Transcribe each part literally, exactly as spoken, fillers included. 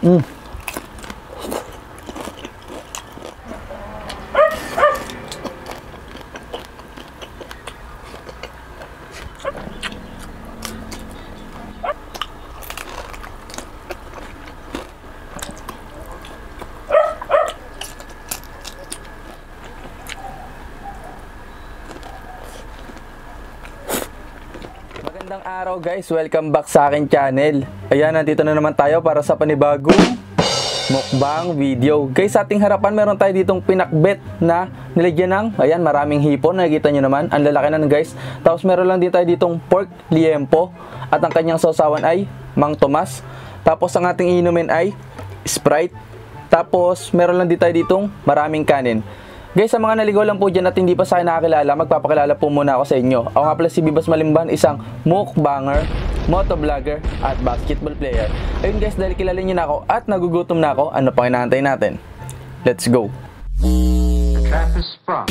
Hmm. Magandang araw guys, welcome back sa akin channel. Ayan, nandito na naman tayo para sa panibagong mukbang video. Guys, sa ating harapan meron tayo ditong pinakbet na nilagyan ng, ayan, maraming hipon. Nakikita nyo naman, ang lalaki na guys. Tapos meron lang din tayo ditong pork liempo. At ang kanyang sausawan ay Mang Tomas. Tapos ang ating inumin ay Sprite. Tapos meron lang din tayo ditong maraming kanin. Guys, sa mga naligaw lang po dyan at hindi pa sa akin nakakilala, magpapakilala po muna ako sa inyo. Ako nga pala si Vivas Malimban, isang mukbanger, motovlogger, at basketball player. Ayun guys, dahil kilala nyo na ako at nagugutom na ako, ano pang inaantay natin? Let's go! The trap is sprung.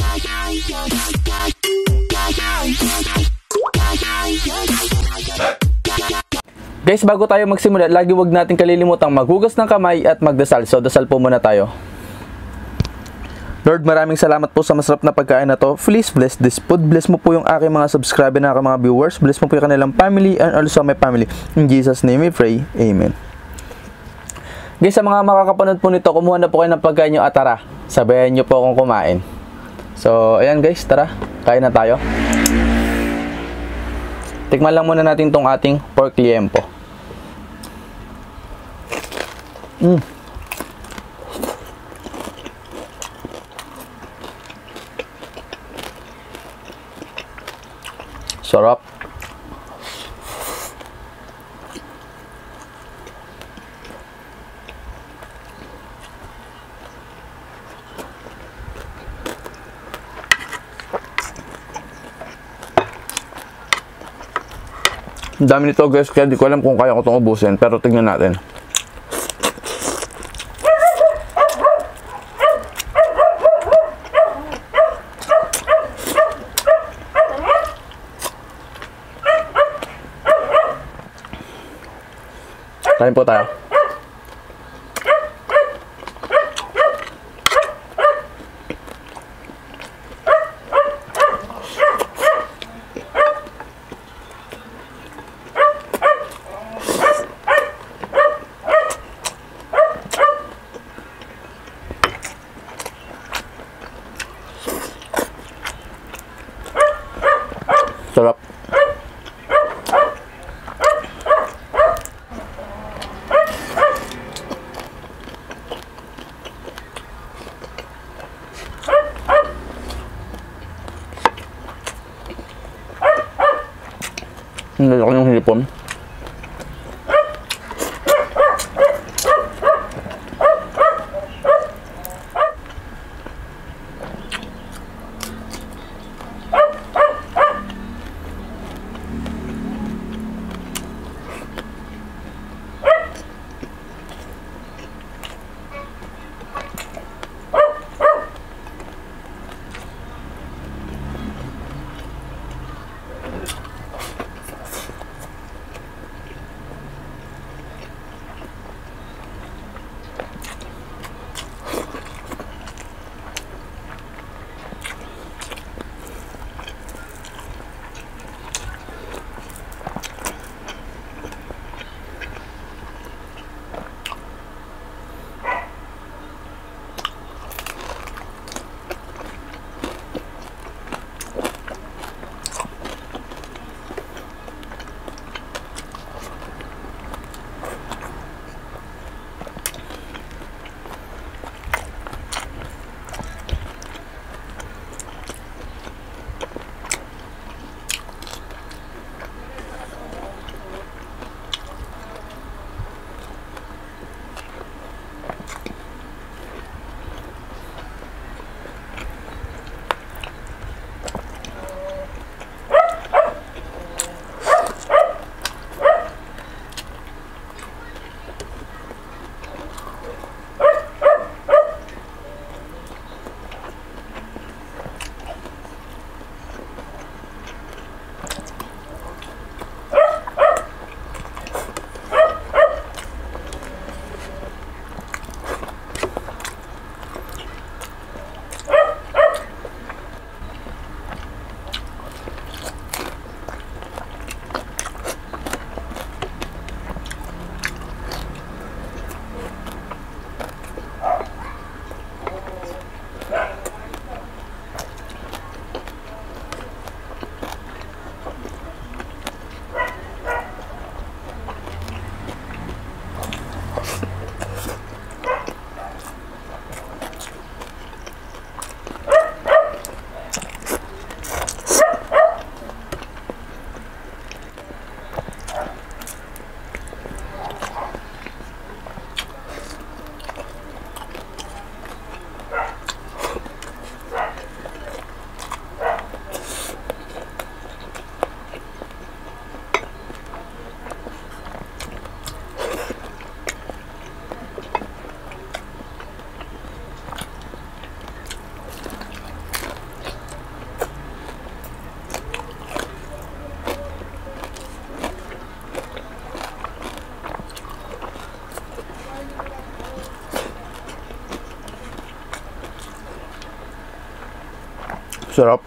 Guys, bago tayo magsimula, lagi huwag natin kalilimutang maghugas ng kamay at magdasal. So, dasal po muna tayo. Lord, maraming salamat po sa masarap na pagkain na to. Please bless this food. Bless mo po yung aking mga subscriber na aking mga viewers. Bless mo po yung kanilang family and also my family. In Jesus' name we pray. Amen. Guys, sa mga makakapanood po nito, kumuha na po kayo ng pagkain nyo at tara, sabayan nyo po akong kumain. So, ayan guys, tara, kain na tayo. Tikman lang muna natin tong ating pork liempo. Mmm. Sarap. Ang dami nito guys, kaya di ko alam kung kaya ko itong ubusin, pero tignan natin. Kain po tayo. Sarap. Ang lalaki ng hipon. Sarap.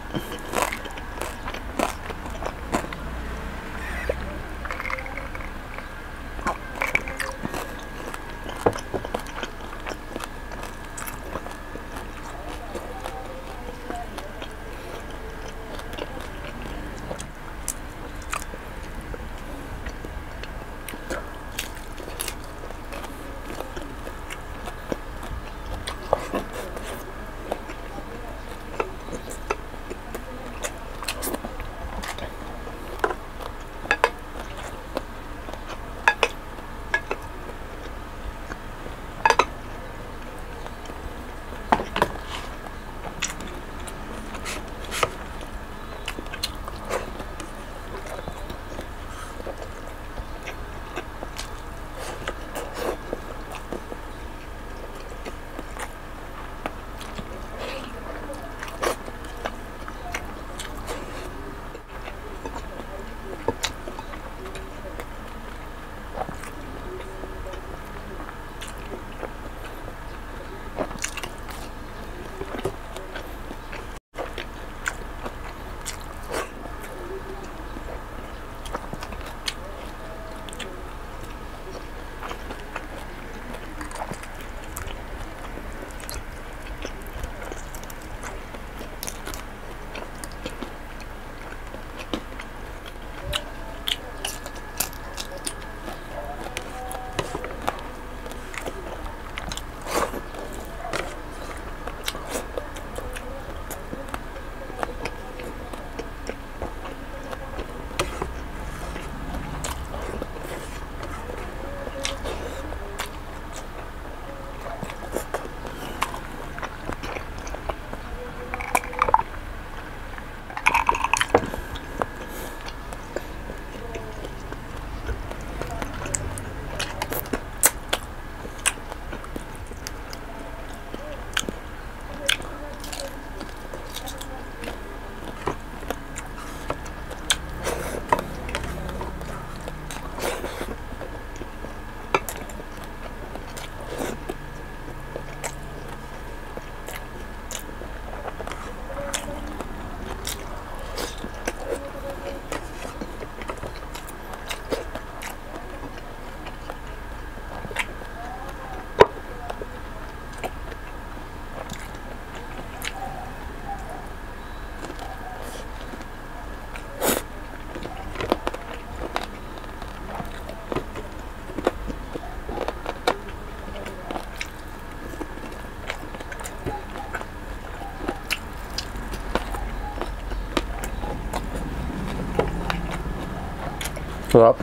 Sarap.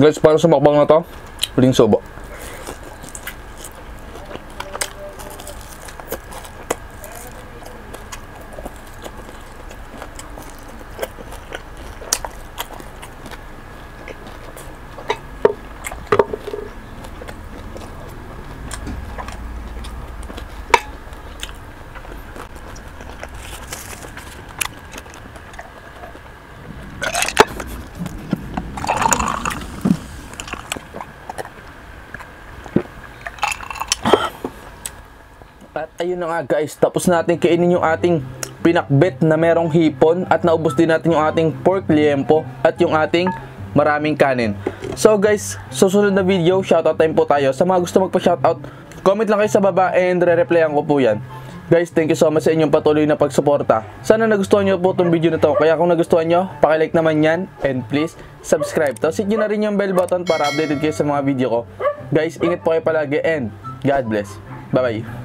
Guys, para sa mukbang na to, huling subo. Ayun na nga guys, tapos natin kainin yung ating pinakbet na merong hipon at naubos din natin yung ating pork liempo at yung ating maraming kanin. So guys, susunod na video, shoutout time po tayo. Sa mga gusto magpa-shoutout, comment lang kayo sa baba and re-replyan ko po yan. Guys, thank you so much sa inyong patuloy na pagsuporta. Sana nagustuhan nyo po itong video na to. Kaya kung nagustuhan nyo, pakilike naman yan and please subscribe. Tapos hit nyo na rin yung bell button para updated kayo sa mga video ko. Guys, ingat po kayo palagi and God bless. Bye bye.